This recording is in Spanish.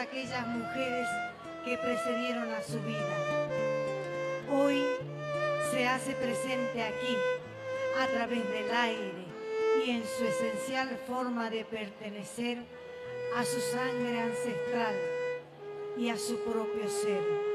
aquellas mujeres que precedieron a su vida. Hoy se hace presente aquí, a través del aire y en su esencial forma de pertenecer a su sangre ancestral y a su propio ser.